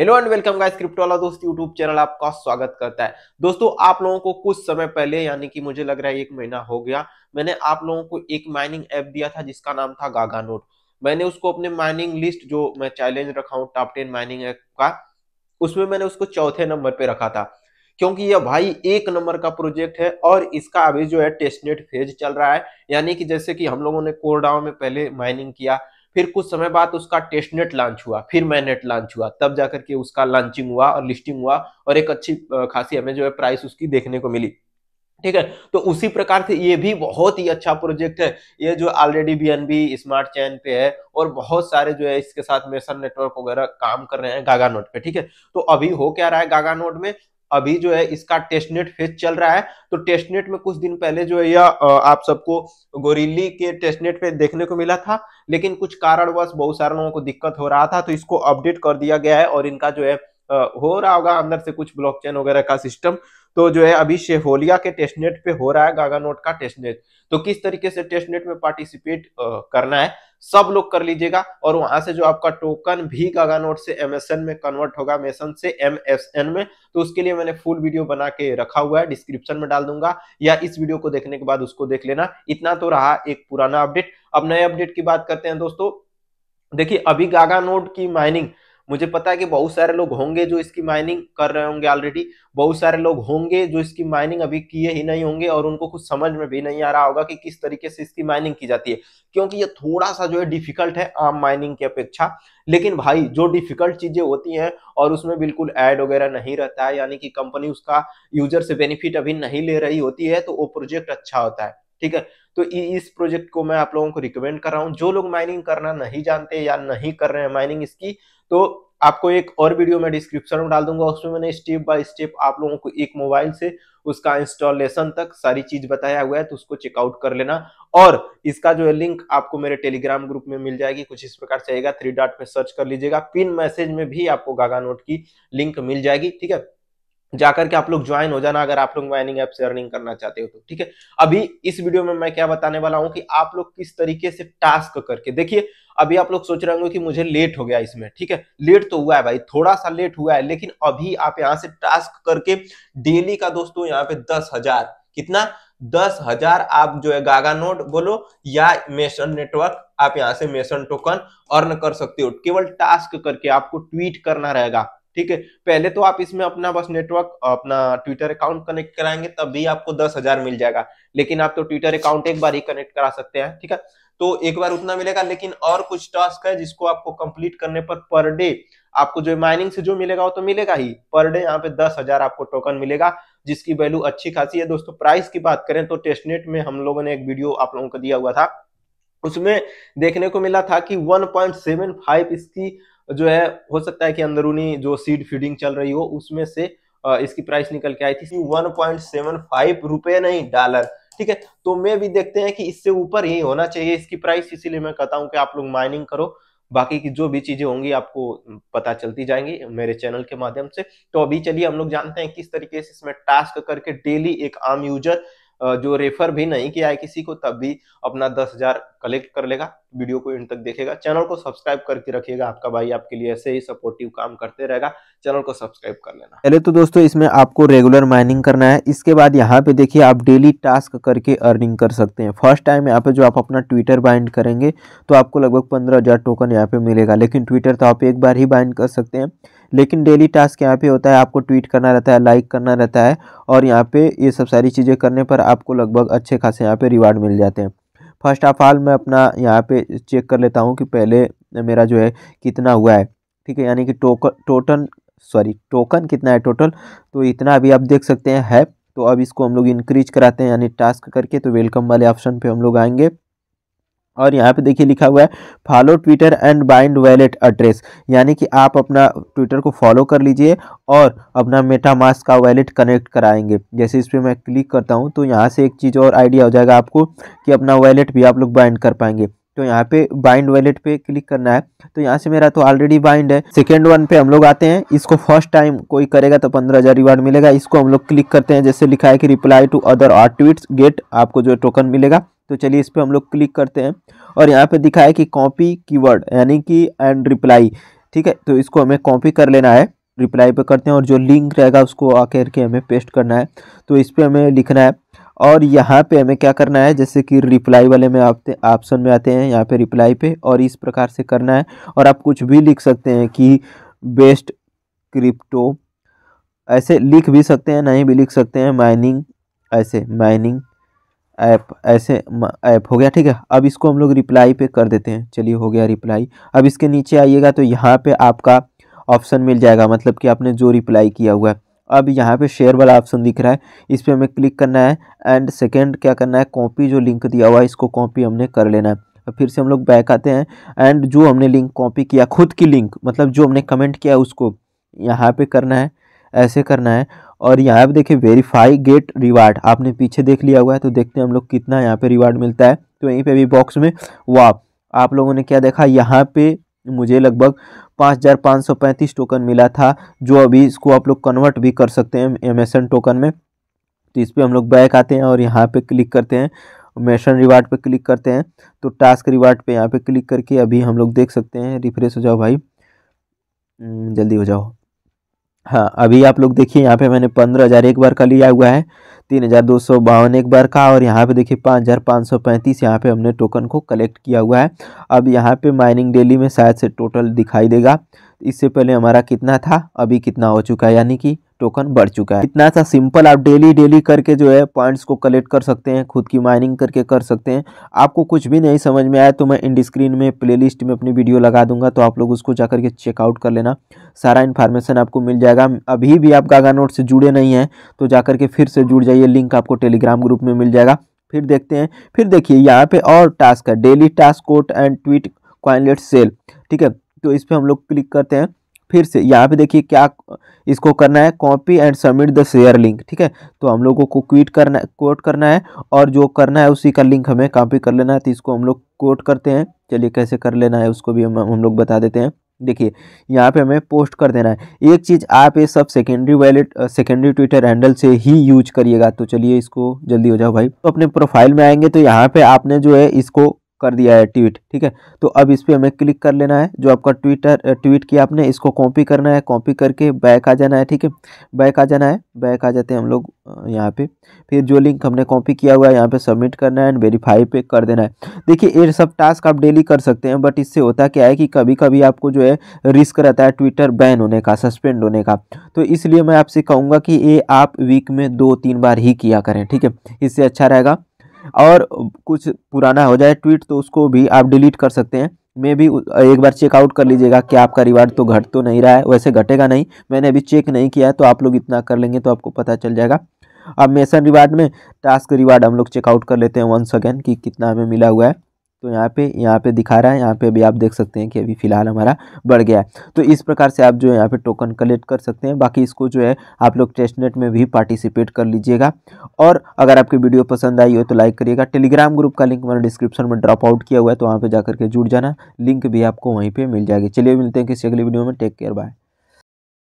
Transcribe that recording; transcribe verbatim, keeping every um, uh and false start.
Hello and welcome guys, crypto वाला दोस्त YouTube channel आपका स्वागत करता है। दोस्तों, आप लोगों को कुछ समय पहले यानी कि मुझे लग रहा है एक महीना हो गया, मैंने आप लोगों को एक माइनिंग ऐप दिया था जिसका नाम था गागानोड। मैंने उसको अपने माइनिंग लिस्ट जो मैं चैलेंज रखा हूँ टॉप टेन माइनिंग ऐप का, उसमें मैंने उसको चौथे नंबर पे रखा था, क्योंकि यह भाई एक नंबर का प्रोजेक्ट है और इसका अभी जो है टेस्टनेट फेज चल रहा है। यानी कि जैसे कि हम लोगों ने कोरडाओ में पहले माइनिंग किया, फिर कुछ समय बाद उसका टेस्टनेट लॉन्च हुआ, फिर मैनेट लॉन्च हुआ, तब जाकर के उसका लॉन्चिंग हुआ और लिस्टिंग हुआ और एक अच्छी खासी हमें जो है प्राइस उसकी देखने को मिली। ठीक है, तो उसी प्रकार से ये भी बहुत ही अच्छा प्रोजेक्ट है। ये जो already B N B smart chain पे है और बहुत सारे जो है इसके साथ मेसन नेटवर्क वगैरह काम कर रहे हैं गागानोड पे। ठीक है, तो अभी हो क्या रहा है गागानोड में, अभी जो है इसका टेस्टनेट फेज चल रहा है। तो टेस्टनेट में कुछ दिन पहले जो है यह आप सबको गोरिल्ली के टेस्टनेट पे देखने को मिला था, लेकिन कुछ कारणवश बहुत सारे लोगों को दिक्कत हो रहा था, तो इसको अपडेट कर दिया गया है और इनका जो है हो रहा होगा अंदर से कुछ ब्लॉकचेन वगैरह का सिस्टम, तो जो है अभी शेफोलिया के टेस्टनेट पे हो रहा है गागानोड का टेस्टनेट। तो किस तरीके से टेस्टनेट में पार्टिसिपेट करना है सब लोग कर लीजिएगा, और वहां से जो आपका टोकन भी गागानोड से एमएसएन में कन्वर्ट होगा, मेसन से एमएसएन में। तो उसके लिए मैंने फुल वीडियो बना के रखा हुआ है, डिस्क्रिप्शन में डाल दूंगा, या इस वीडियो को देखने के बाद उसको देख लेना। इतना तो रहा एक पुराना अपडेट। अब नए अपडेट की बात करते हैं दोस्तों। देखिए, अभी गागानोड की माइनिंग, मुझे पता है कि बहुत सारे लोग होंगे जो इसकी माइनिंग कर रहे होंगे ऑलरेडी, बहुत सारे लोग होंगे जो इसकी माइनिंग अभी किए ही नहीं होंगे और उनको कुछ समझ में भी नहीं आ रहा होगा कि किस तरीके से इसकी माइनिंग की जाती है, क्योंकि ये थोड़ा सा जो है डिफिकल्ट है आम माइनिंग की अपेक्षा। लेकिन भाई जो डिफिकल्ट चीजें होती हैं और उसमें बिल्कुल ऐड वगैरह नहीं रहता है, यानी कि कंपनी उसका यूजर से बेनिफिट अभी नहीं ले रही होती है, तो वो प्रोजेक्ट अच्छा होता है। ठीक है, तो इस प्रोजेक्ट को मैं आप लोगों को रिकमेंड कर रहा हूँ। जो लोग माइनिंग करना नहीं जानते या नहीं कर रहे हैं माइनिंग इसकी, तो आपको एक और वीडियो मैं डिस्क्रिप्शन में डाल दूंगा, उसमें मैंने स्टेप बाय स्टेप आप लोगों को एक मोबाइल से उसका इंस्टॉलेशन तक सारी चीज बताया हुआ है, तो उसको चेकआउट कर लेना। और इसका जो है लिंक आपको मेरे टेलीग्राम ग्रुप में मिल जाएगी, कुछ इस प्रकार से आएगा, थ्री डॉट में सर्च कर लीजिएगा, पिन मैसेज में भी आपको गागानोड की लिंक मिल जाएगी। ठीक है, जाकर के आप लोग ज्वाइन हो जाना अगर आप लोग माइनिंग ऐप से अर्निंग करना चाहते हो तो। ठीक है, अभी इस वीडियो में मैं क्या बताने वाला हूँ कि आप लोग किस तरीके से टास्क करके, देखिए अभी आप लोग सोच रहे होंगे कि मुझे लेट हो गया इसमें। ठीक है, लेट तो हुआ है भाई, थोड़ा सा लेट हुआ है, लेकिन अभी आप यहाँ से टास्क करके डेली का दोस्तों यहाँ पे दस हजार कितना दस हजार आप जो है गागानोड बोलो या मेसन नेटवर्क, आप यहाँ से मेसन टोकन अर्न कर सकते हो केवल टास्क करके। आपको ट्वीट करना रहेगा। ठीक है, पहले तो आप इसमें अपना बस नेटवर्क, अपना ट्विटर अकाउंट कनेक्ट कराएंगे, तब भी आपको दस हजार मिल जाएगा। लेकिन आप तो ट्विटर अकाउंट एक बार ही कनेक्ट करा सकते हैं। ठीक है, तो एक बार उतना मिलेगा, लेकिन और कुछ टास्क है जिसको आपको कंप्लीट करने पर पर डे आपको जो माइनिंग से जो मिलेगा वो तो मिलेगा ही, पर डे यहाँ पे दस हजार आपको टोकन मिलेगा, जिसकी वैल्यू अच्छी खासी है दोस्तों। प्राइस की बात करें तो टेस्टनेट में हम लोगों ने एक वीडियो आप लोगों को दिया हुआ था, उसमें देखने को मिला था कि वन पॉइंट सेवन फाइव इसकी जो है, हो सकता है कि अंदरूनी जो सीड फीडिंग चल रही हो उसमें से इसकी प्राइस निकल के आई थी वन पॉइंट सेवन फाइव रुपए, नहीं डॉलर। ठीक है, तो मैं भी देखते हैं कि इससे ऊपर ही होना चाहिए इसकी प्राइस, इसीलिए मैं कहता हूं कि आप लोग माइनिंग करो, बाकी की जो भी चीजें होंगी आपको पता चलती जाएंगी मेरे चैनल के माध्यम से। तो अभी चलिए हम लोग जानते हैं किस तरीके से इसमें टास्क करके डेली एक आम यूजर जो रेफर भी नहीं किया है किसी को, तब भी अपना दस हजार कलेक्ट कर लेगा। वीडियो को एंड तक देखेगा, चैनल को सब्सक्राइब करके रखिएगा, आपका भाई आपके लिए ऐसे ही सपोर्टिव काम करते रहेगा, चैनल को सब्सक्राइब कर लेना। पहले तो दोस्तों इसमें आपको रेगुलर माइनिंग करना है, इसके बाद यहाँ पे देखिए आप डेली टास्क करके अर्निंग कर सकते हैं। फर्स्ट टाइम यहाँ पे जो आप अपना ट्विटर बाइंड करेंगे तो आपको लगभग पंद्रह हजार टोकन यहाँ पे मिलेगा, लेकिन ट्विटर तो आप एक बार ही बाइंड कर सकते हैं। लेकिन डेली टास्क यहाँ पे होता है, आपको ट्वीट करना रहता है, लाइक करना रहता है, और यहाँ पे ये सब सारी चीज़ें करने पर आपको लगभग अच्छे खासे यहाँ पे रिवार्ड मिल जाते हैं। फर्स्ट ऑफ ऑल मैं अपना यहाँ पे चेक कर लेता हूँ कि पहले मेरा जो है कितना हुआ है। ठीक है, यानी कि टोकन टोटल सॉरी टोकन कितना है टोटल, तो इतना अभी आप देख सकते हैं है। तो अब इसको हम लोग इंक्रीज कराते हैं यानी टास्क करके, तो वेलकम वाले ऑप्शन पर हम लोग आएंगे और यहाँ पे देखिए लिखा हुआ है follow Twitter and bind wallet address, यानी कि आप अपना ट्विटर को फॉलो कर लीजिए और अपना मेटामास्क का वैलेट कनेक्ट कराएंगे। जैसे इस पर मैं क्लिक करता हूँ तो यहाँ से एक चीज़ और आइडिया हो जाएगा आपको कि अपना वैलेट भी आप लोग बाइंड कर पाएंगे। तो यहाँ पे बाइंड वैलेट पे क्लिक करना है, तो यहाँ से मेरा तो ऑलरेडी बाइंड है। सेकेंड वन पे हम लोग आते हैं, इसको फर्स्ट टाइम कोई करेगा तो पंद्रह हज़ार रिवार्ड मिलेगा। इसको हम लोग क्लिक करते हैं, जैसे लिखा है कि रिप्लाई टू अदर और ट्वीट्स गेट, आपको जो टोकन मिलेगा, तो चलिए इस पर हम लोग क्लिक करते हैं। और यहाँ पे दिखा है कि कॉपी कीवर्ड यानी कि एंड रिप्लाई, ठीक है, तो इसको हमें कॉपी कर लेना है, रिप्लाई पे करते हैं और जो लिंक रहेगा उसको आकर के हमें पेस्ट करना है। तो इस पर हमें लिखना है और यहाँ पे हमें क्या करना है, जैसे कि रिप्लाई वाले में आते ऑप्शन में आते हैं यहाँ पे रिप्लाई पे, और इस प्रकार से करना है। और आप कुछ भी लिख सकते हैं कि बेस्ट क्रिप्टो ऐसे लिख भी सकते हैं, नहीं भी लिख सकते हैं, माइनिंग ऐसे माइनिंग ऐप ऐसे ऐप हो गया। ठीक है, अब इसको हम लोग रिप्लाई पे कर देते हैं। चलिए हो गया रिप्लाई। अब इसके नीचे आइएगा तो यहाँ पे आपका ऑप्शन मिल जाएगा, मतलब कि आपने जो रिप्लाई किया हुआ है। अब यहाँ पे शेयर वाला ऑप्शन दिख रहा है, इस पर हमें क्लिक करना है एंड सेकंड क्या करना है, कॉपी जो लिंक दिया हुआ है इसको कॉपी हमने कर लेना है। फिर से हम लोग बैक आते हैं एंड जो हमने लिंक कॉपी किया, खुद की लिंक मतलब जो हमने कमेंट किया उसको यहाँ पे करना है, ऐसे करना है। और यहाँ पे देखिए वेरीफाई गेट रिवार्ड आपने पीछे देख लिया हुआ है, तो देखते हैं हम लोग कितना यहाँ पे रिवार्ड मिलता है। तो यहीं पे भी बॉक्स में वाह आप लोगों ने क्या देखा, यहाँ पे मुझे लगभग पाँच हज़ार पाँच सौ पैंतीस टोकन मिला था, जो अभी इसको आप लोग कन्वर्ट भी कर सकते हैं एमएसएन टोकन में। तो इस पर हम लोग बैक आते हैं और यहाँ पे क्लिक करते हैं, मेसन रिवार्ड पे क्लिक करते हैं। तो टास्क रिवार्ड पे यहाँ पे क्लिक करके अभी हम लोग देख सकते हैं। रिफ्रेश हो जाओ भाई, जल्दी हो जाओ। हाँ, अभी आप लोग देखिए यहाँ पे मैंने पंद्रह हज़ार एक बार का लिया हुआ है, तीन हज़ार दो सौ बावन एक बार का, और यहाँ पे देखिए पाँच हज़ार पाँच सौ पैंतीस यहाँ पे हमने टोकन को कलेक्ट किया हुआ है। अब यहाँ पे माइनिंग डेली में शायद से टोटल दिखाई देगा, इससे पहले हमारा कितना था, अभी कितना हो चुका है, यानी कि टोकन बढ़ चुका है। इतना सा सिंपल आप डेली डेली करके जो है पॉइंट्स को कलेक्ट कर सकते हैं, खुद की माइनिंग करके कर सकते हैं। आपको कुछ भी नहीं समझ में आया तो मैं इंड स्क्रीन में प्लेलिस्ट में अपनी वीडियो लगा दूंगा, तो आप लोग उसको जाकर के चेकआउट कर लेना, सारा इन्फॉर्मेशन आपको मिल जाएगा। अभी भी आप गागानोड से जुड़े नहीं हैं तो जाकर के फिर से जुड़ जाइए, लिंक आपको टेलीग्राम ग्रुप में मिल जाएगा। फिर देखते हैं, फिर देखिए यहाँ पे और टास्क है, daily task quote and tweet कॉइनलेट cell. ठीक है, तो इस पर हम लोग क्लिक करते हैं। फिर से यहाँ पे देखिए क्या इसको करना है, copy and submit the share link. ठीक है, तो हम लोगों को क्विट करना कोट करना है और जो करना है उसी का लिंक हमें कॉपी कर लेना है। तो इसको हम लोग कोट करते हैं, चलिए कैसे कर लेना है उसको भी हम हम लोग बता देते हैं। देखिए यहाँ पे हमें पोस्ट कर देना है। एक चीज़, आप ये सब secondary wallet secondary Twitter handle से ही यूज करिएगा। तो चलिए इसको जल्दी हो जाओ भाई। तो अपने प्रोफाइल में आएंगे तो यहाँ पर आपने जो है इसको कर दिया है ट्वीट। ठीक है, तो अब इस पर हमें क्लिक कर लेना है। जो आपका ट्विटर ट्वीट किया आपने, इसको कॉपी करना है, कॉपी करके बैक आ जाना है। ठीक है, बैक आ जाना है, बैक आ जाते हैं हम लोग यहाँ पे। फिर जो लिंक हमने कॉपी किया हुआ है यहाँ पे सबमिट करना है एंड वेरीफाई पे कर देना है। देखिए ये सब टास्क आप डेली कर सकते हैं, बट इससे होता क्या है कि कभी कभी आपको जो है रिस्क रहता है ट्विटर बैन होने का, सस्पेंड होने का। तो इसलिए मैं आपसे कहूँगा कि ये आप वीक में दो तीन बार ही किया करें। ठीक है, इससे अच्छा रहेगा। और कुछ पुराना हो जाए ट्वीट तो उसको भी आप डिलीट कर सकते हैं। मैं भी एक बार चेकआउट कर लीजिएगा कि आपका रिवार्ड तो घट तो नहीं रहा है, वैसे घटेगा नहीं, मैंने अभी चेक नहीं किया है, तो आप लोग इतना कर लेंगे तो आपको पता चल जाएगा। अब मेसन रिवार्ड में टास्क रिवार्ड हम लोग चेकआउट कर लेते हैं वंस अगेन कि कितना हमें मिला हुआ है। तो यहाँ पे यहाँ पे दिखा रहा है, यहाँ पे अभी आप देख सकते हैं कि अभी फ़िलहाल हमारा बढ़ गया है। तो इस प्रकार से आप जो है यहाँ पे टोकन कलेक्ट कर सकते हैं। बाकी इसको जो है आप लोग टेस्टनेट में भी पार्टिसिपेट कर लीजिएगा। और अगर आपकी वीडियो पसंद आई हो तो लाइक करिएगा। टेलीग्राम ग्रुप का लिंक मैंने डिस्क्रिप्शन में ड्रॉप आउट किया हुआ है, तो वहाँ पर जाकर के जुड़ जाना, लिंक भी आपको वहीं पर मिल जाएगी। चलिए मिलते हैं किसी अगली वीडियो में, टेक केयर, बाय।